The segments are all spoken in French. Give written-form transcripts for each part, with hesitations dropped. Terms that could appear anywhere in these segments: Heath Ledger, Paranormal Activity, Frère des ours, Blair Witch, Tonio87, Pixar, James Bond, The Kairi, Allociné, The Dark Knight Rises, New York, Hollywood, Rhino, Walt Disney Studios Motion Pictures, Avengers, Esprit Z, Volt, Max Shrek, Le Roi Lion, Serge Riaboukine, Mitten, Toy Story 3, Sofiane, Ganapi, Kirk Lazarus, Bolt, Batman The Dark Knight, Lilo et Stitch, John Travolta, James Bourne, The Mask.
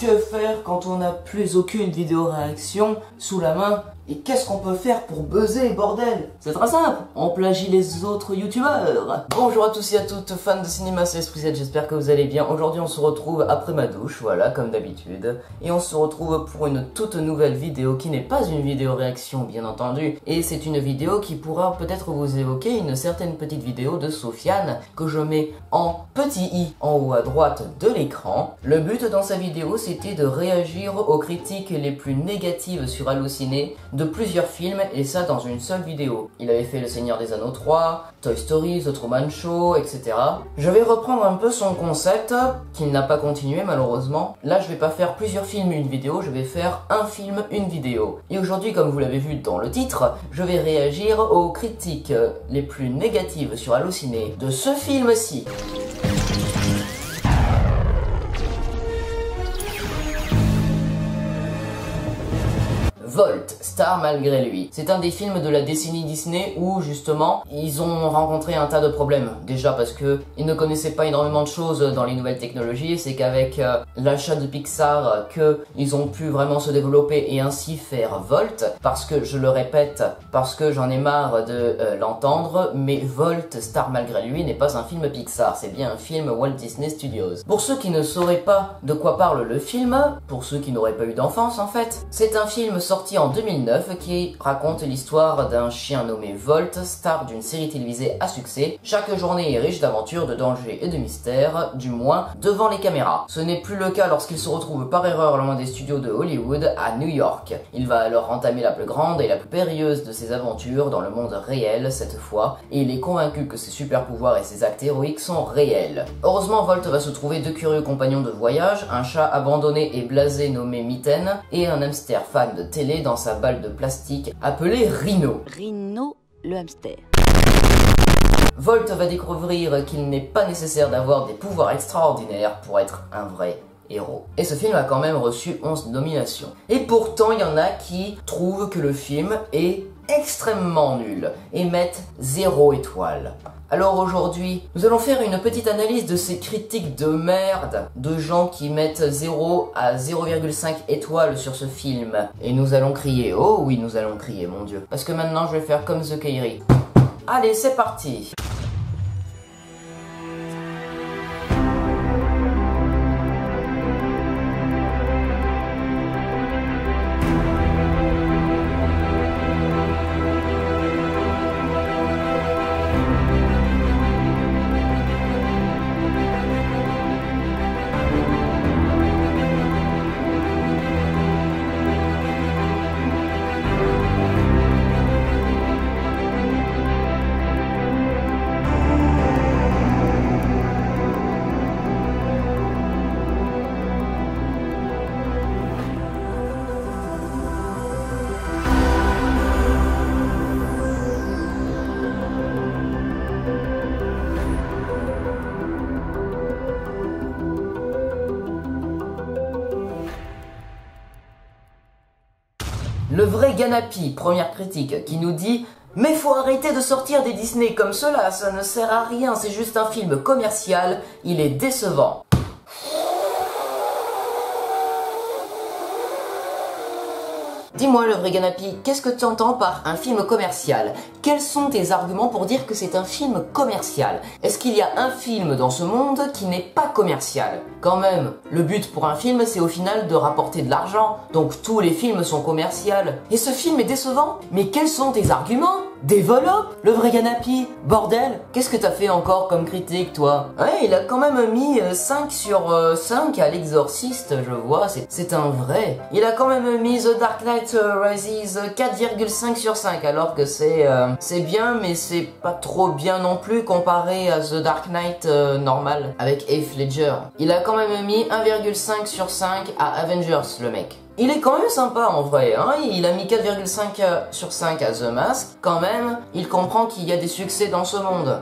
Que faire quand on n'a plus aucune vidéo réaction sous la main? Et qu'est-ce qu'on peut faire pour buzzer, bordel? C'est très simple, on plagie les autres youtubeurs. Bonjour à tous et à toutes, fans de cinéma, c'est Esprit Z, j'espère que vous allez bien. Aujourd'hui on se retrouve après ma douche, voilà, comme d'habitude. Et on se retrouve pour une toute nouvelle vidéo qui n'est pas une vidéo réaction, bien entendu. Et c'est une vidéo qui pourra peut-être vous évoquer une certaine petite vidéo de Sofiane que je mets en petit i en haut à droite de l'écran. Le but dans sa vidéo, c'est de réagir aux critiques les plus négatives sur Allociné de plusieurs films, et ça dans une seule vidéo. Il avait fait Le Seigneur des Anneaux 3, Toy Story, The Truman Show, etc. Je vais reprendre un peu son concept, qu'il n'a pas continué malheureusement. Là je vais pas faire plusieurs films une vidéo, je vais faire un film une vidéo. Et aujourd'hui, comme vous l'avez vu dans le titre, je vais réagir aux critiques les plus négatives sur Allociné de ce film-ci. Volt, Star Malgré Lui. C'est un des films de la décennie Disney où justement ils ont rencontré un tas de problèmes. Déjà parce que ils ne connaissaient pas énormément de choses dans les nouvelles technologies. C'est qu'avec l'achat de Pixar qu'ils ont pu vraiment se développer et ainsi faire Volt. Parce que, je le répète, parce que j'en ai marre de l'entendre, mais Volt, Star Malgré Lui n'est pas un film Pixar, c'est bien un film Walt Disney Studios. Pour ceux qui ne sauraient pas de quoi parle le film, pour ceux qui n'auraient pas eu d'enfance en fait, c'est un film sorti en 2009 qui raconte l'histoire d'un chien nommé Volt, star d'une série télévisée à succès. Chaque journée est riche d'aventures, de dangers et de mystères, du moins devant les caméras. Ce n'est plus le cas lorsqu'il se retrouve par erreur loin des studios de Hollywood à New York. Il va alors entamer la plus grande et la plus périlleuse de ses aventures dans le monde réel cette fois, et il est convaincu que ses super pouvoirs et ses actes héroïques sont réels. Heureusement, Volt va se trouver deux curieux compagnons de voyage, un chat abandonné et blasé nommé Mitten et un hamster fan de télé dans sa balle de plastique appelée Rhino. Rhino, le hamster. Volt va découvrir qu'il n'est pas nécessaire d'avoir des pouvoirs extraordinaires pour être un vrai héros. Et ce film a quand même reçu 11 nominations. Et pourtant, il y en a qui trouvent que le film est extrêmement nul et mettent 0 étoile. Alors aujourd'hui, nous allons faire une petite analyse de ces critiques de merde, de gens qui mettent 0 à 0,5 étoiles sur ce film. Et nous allons crier, oh oui nous allons crier mon dieu. Parce que maintenant je vais faire comme The Kairi. Allez c'est parti. Le vrai Ganapi, première critique, qui nous dit « Mais faut arrêter de sortir des Disney comme cela, ça ne sert à rien, c'est juste un film commercial, il est décevant. » Dis-moi le vrai Ganapi, qu'est-ce que tu entends par un film commercial? Quels sont tes arguments pour dire que c'est un film commercial? Est-ce qu'il y a un film dans ce monde qui n'est pas commercial? Quand même, le but pour un film c'est au final de rapporter de l'argent, donc tous les films sont commerciaux. Et ce film est décevant? Mais quels sont tes arguments? Développe le vrai Ganapi, bordel. Qu'est-ce que t'as fait encore comme critique toi? Ouais, il a quand même mis 5 sur 5 à l'Exorciste, je vois, c'est un vrai. Il a quand même mis The Dark Knight Rises 4,5 sur 5, alors que c'est bien, mais c'est pas trop bien non plus comparé à The Dark Knight normal, avec Heath Ledger. Il a quand même mis 1,5 sur 5 à Avengers, le mec. Il est quand même sympa en vrai, hein, il a mis 4,5 sur 5 à The Mask, quand même, il comprend qu'il y a des succès dans ce monde.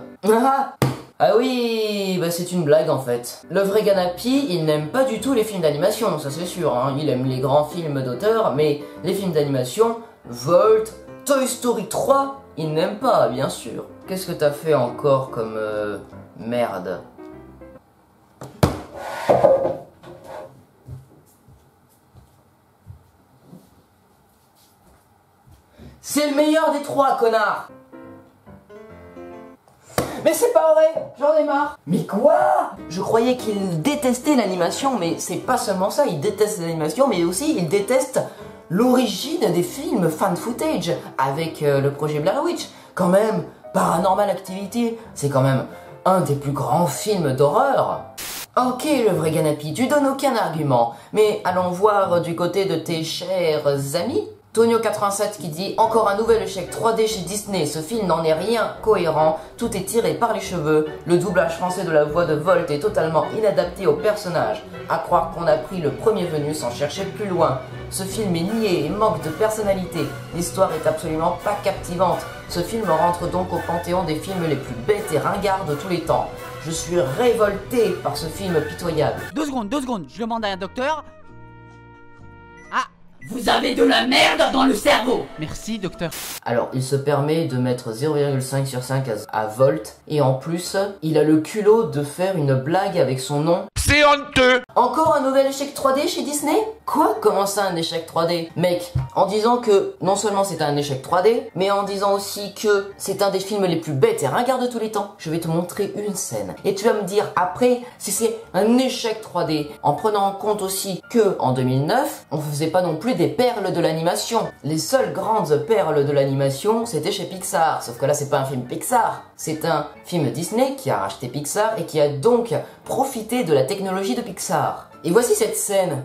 Ah oui, bah c'est une blague en fait. Le vrai Ganapi, il n'aime pas du tout les films d'animation, ça c'est sûr, hein. Il aime les grands films d'auteur, mais les films d'animation, Volt, Toy Story 3, il n'aime pas, bien sûr. Qu'est-ce que t'as fait encore comme merde? C'est le meilleur des trois, connard. Mais c'est pas vrai, j'en ai marre. Mais quoi? Je croyais qu'il détestait l'animation, mais c'est pas seulement ça, il déteste l'animation, mais aussi il déteste l'origine des films fan footage avec le projet Blair Witch. Quand même, Paranormal Activity, c'est quand même un des plus grands films d'horreur. Ok, le vrai Ganapi, tu donnes aucun argument, mais allons voir du côté de tes chers amis. Tonio87 qui dit « Encore un nouvel échec 3D chez Disney, ce film n'en est rien cohérent, tout est tiré par les cheveux, le doublage français de la voix de Volt est totalement inadapté au personnage, à croire qu'on a pris le premier venu sans chercher plus loin. Ce film est niais et manque de personnalité, l'histoire est absolument pas captivante, ce film rentre donc au panthéon des films les plus bêtes et ringards de tous les temps. Je suis révolté par ce film pitoyable. » Deux secondes, je demande à un docteur. Vous avez de la merde dans le cerveau. Merci docteur. Alors il se permet de mettre 0,5 sur 5 à Volt. Et en plus il a le culot de faire une blague avec son nom. C'est honteux. Encore un nouvel échec 3D chez Disney? Quoi? Comment ça un échec 3D? Mec, en disant que non seulement c'est un échec 3D, mais en disant aussi que c'est un des films les plus bêtes et ringards de tous les temps. Je vais te montrer une scène et tu vas me dire après si c'est un échec 3D. En prenant en compte aussi que en 2009 on faisait pas non plus des perles de l'animation. Les seules grandes perles de l'animation, c'était chez Pixar. Sauf que là, c'est pas un film Pixar. C'est un film Disney qui a racheté Pixar et qui a donc profité de la technologie de Pixar. Et voici cette scène.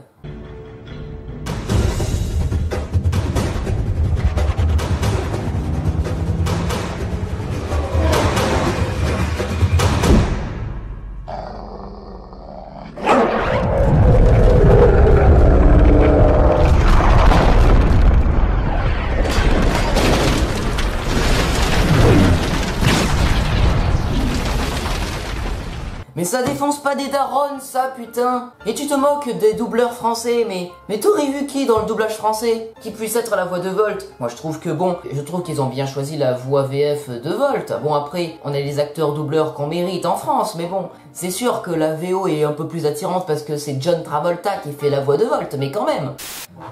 Mais ça défonce pas des darons, ça, putain. Et tu te moques des doubleurs français, mais t'aurais vu qui dans le doublage français qui puisse être la voix de Volt? Moi, je trouve que, bon, je trouve qu'ils ont bien choisi la voix VF de Volt. Bon, après, on a les acteurs doubleurs qu'on mérite en France, mais bon, c'est sûr que la VO est un peu plus attirante parce que c'est John Travolta qui fait la voix de Volt, mais quand même.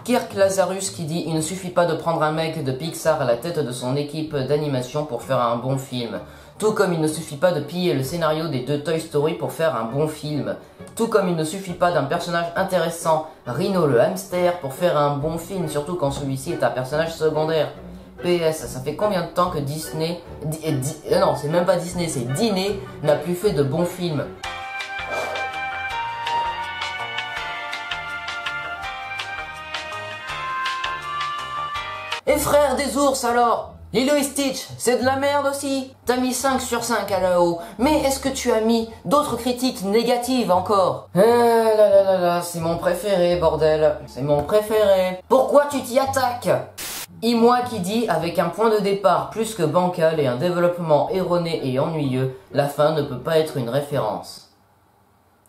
Kirk Lazarus qui dit « Il ne suffit pas de prendre un mec de Pixar à la tête de son équipe d'animation pour faire un bon film. » Tout comme il ne suffit pas de piller le scénario des deux Toy Story pour faire un bon film. Tout comme il ne suffit pas d'un personnage intéressant, Rhino le hamster, pour faire un bon film, surtout quand celui-ci est un personnage secondaire. PS, ça fait combien de temps que Disney... non, c'est même pas Disney, c'est Disney n'a plus fait de bons films. Et Frère des ours alors ? Lilo et Stitch, c'est de la merde aussi. T'as mis 5 sur 5 à là-haut, mais est-ce que tu as mis d'autres critiques négatives encore? Là, c'est mon préféré, bordel. C'est mon préféré. Pourquoi tu t'y attaques? Imoi qui dit, avec un point de départ plus que bancal et un développement erroné et ennuyeux, la fin ne peut pas être une référence.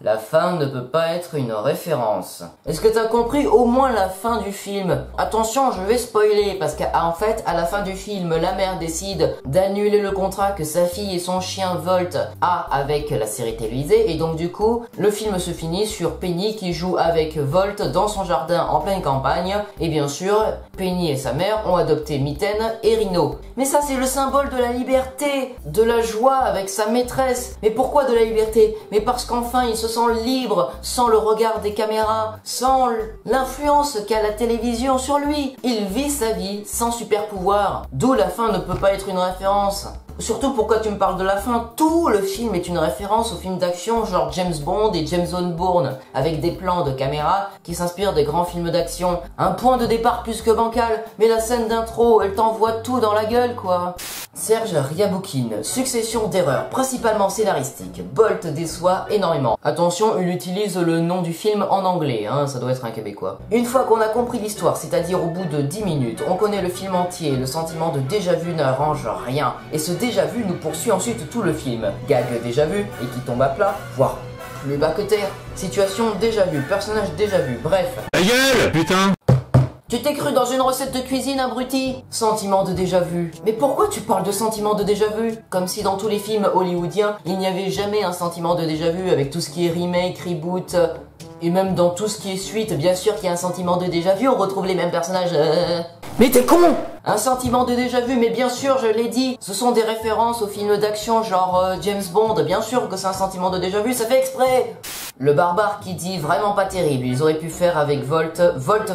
La fin ne peut pas être une référence. Est-ce que t'as compris au moins la fin du film? Attention, je vais spoiler, parce qu'en fait, à la fin du film, la mère décide d'annuler le contrat que sa fille et son chien Volt a avec la série télévisée, et donc du coup, le film se finit sur Penny qui joue avec Volt dans son jardin en pleine campagne, et bien sûr, Penny et sa mère ont adopté Mitten et Rhino. Mais ça, c'est le symbole de la liberté, de la joie avec sa maîtresse. Mais pourquoi de la liberté? Mais parce qu'enfin, ils se sans libre, sans le regard des caméras, sans l'influence qu'a la télévision sur lui. Il vit sa vie sans super pouvoir, d'où la fin ne peut pas être une référence. Surtout pourquoi tu me parles de la fin? Tout le film est une référence aux films d'action genre James Bond et James Bourne, avec des plans de caméra qui s'inspirent des grands films d'action. Un point de départ plus que bancal, mais la scène d'intro, elle t'envoie tout dans la gueule quoi. Serge Riaboukine, succession d'erreurs, principalement scénaristiques. Bolt déçoit énormément. Attention, il utilise le nom du film en anglais, hein, ça doit être un Québécois. Une fois qu'on a compris l'histoire, c'est-à-dire au bout de 10 minutes, on connaît le film entier, le sentiment de déjà-vu n'arrange rien, et ce déjà-vu nous poursuit ensuite tout le film. Gag déjà-vu, et qui tombe à plat, voire plus bas que terre. Situation déjà-vu, personnage déjà-vu, bref. Ta gueule, putain! Tu t'es cru dans une recette de cuisine, abruti? Sentiment de déjà-vu. Mais pourquoi tu parles de sentiment de déjà-vu? Comme si dans tous les films hollywoodiens, il n'y avait jamais un sentiment de déjà-vu avec tout ce qui est remake, reboot... Et même dans tout ce qui est suite, bien sûr qu'il y a un sentiment de déjà-vu, on retrouve les mêmes personnages... Mais t'es con! Un sentiment de déjà vu, mais bien sûr, je l'ai dit, ce sont des références aux films d'action genre James Bond, bien sûr que c'est un sentiment de déjà vu, ça fait exprès. Le barbare qui dit vraiment pas terrible, ils auraient pu faire avec Volt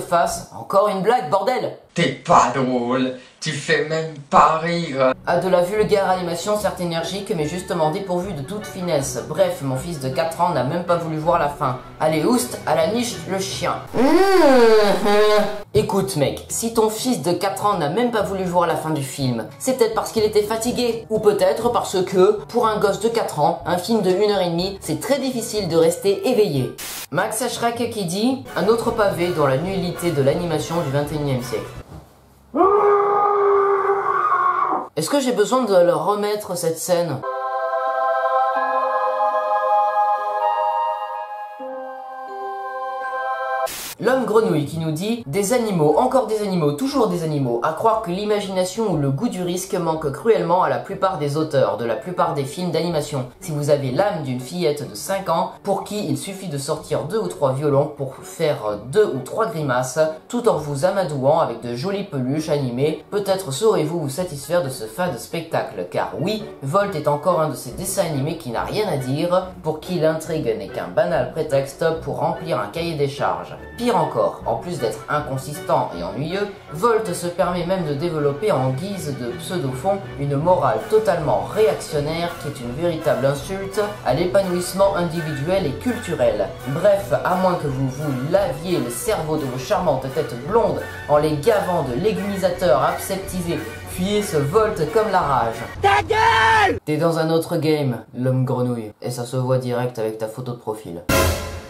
face, encore une blague, bordel. T'es pas drôle, tu fais même pas rire. Ah, de la vulgaire animation, certes énergique, mais justement dépourvue de toute finesse. Bref, mon fils de 4 ans n'a même pas voulu voir la fin. Allez, oust, à la niche, le chien. Écoute mec, si ton fils de 4 ans n'a même pas voulu voir la fin du film, c'est peut-être parce qu'il était fatigué, ou peut-être parce que, pour un gosse de 4 ans, un film de 1h30, c'est très difficile de rester éveillé. Max Shrek qui dit « Un autre pavé dans la nullité de l'animation du 21e siècle ». Est-ce que j'ai besoin de leur remettre cette scène ? L'homme grenouille qui nous dit « Des animaux, encore des animaux, toujours des animaux, à croire que l'imagination ou le goût du risque manque cruellement à la plupart des auteurs, de la plupart des films d'animation. Si vous avez l'âme d'une fillette de 5 ans, pour qui il suffit de sortir 2 ou 3 violons pour faire 2 ou 3 grimaces, tout en vous amadouant avec de jolies peluches animées, peut-être saurez-vous vous satisfaire de ce fin de spectacle, car oui, Volt est encore un de ces dessins animés qui n'a rien à dire, pour qui l'intrigue n'est qu'un banal prétexte pour remplir un cahier des charges. » Encore, en plus d'être inconsistant et ennuyeux, Volt se permet même de développer en guise de pseudo-fond une morale totalement réactionnaire qui est une véritable insulte à l'épanouissement individuel et culturel. Bref, à moins que vous vous laviez le cerveau de vos charmantes têtes blondes en les gavant de légumisateurs aseptisés, fuyez ce Volt comme la rage. Ta gueule! T'es dans un autre game, l'homme grenouille, et ça se voit direct avec ta photo de profil.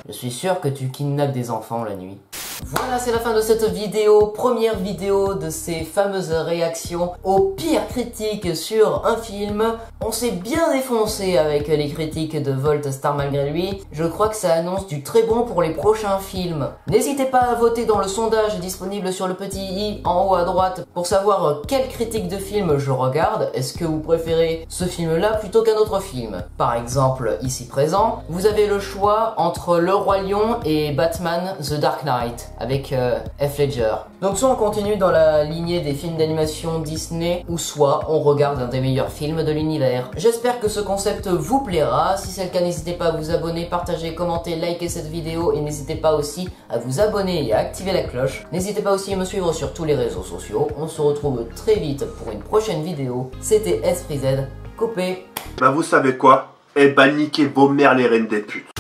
Je suis sûr que tu kidnappes des enfants la nuit. Voilà, c'est la fin de cette vidéo, première vidéo de ces fameuses réactions aux pires critiques sur un film. On s'est bien défoncé avec les critiques de Volt Star Malgré Lui. Je crois que ça annonce du très bon pour les prochains films. N'hésitez pas à voter dans le sondage disponible sur le petit i en haut à droite pour savoir quelle critique de film je regarde. Est-ce que vous préférez ce film-là plutôt qu'un autre film? Par exemple, ici présent, vous avez le choix entre Le Roi Lion et Batman The Dark Knight, avec Heath Ledger. Donc soit on continue dans la lignée des films d'animation Disney, ou soit on regarde un des meilleurs films de l'univers. J'espère que ce concept vous plaira. Si c'est le cas, n'hésitez pas à vous abonner, partager, commenter, liker cette vidéo, et n'hésitez pas aussi à vous abonner et à activer la cloche. N'hésitez pas aussi à me suivre sur tous les réseaux sociaux. On se retrouve très vite pour une prochaine vidéo. C'était Esprit Z, coupé. Bah vous savez quoi? Eh bah niquez vos mères les reines des putes.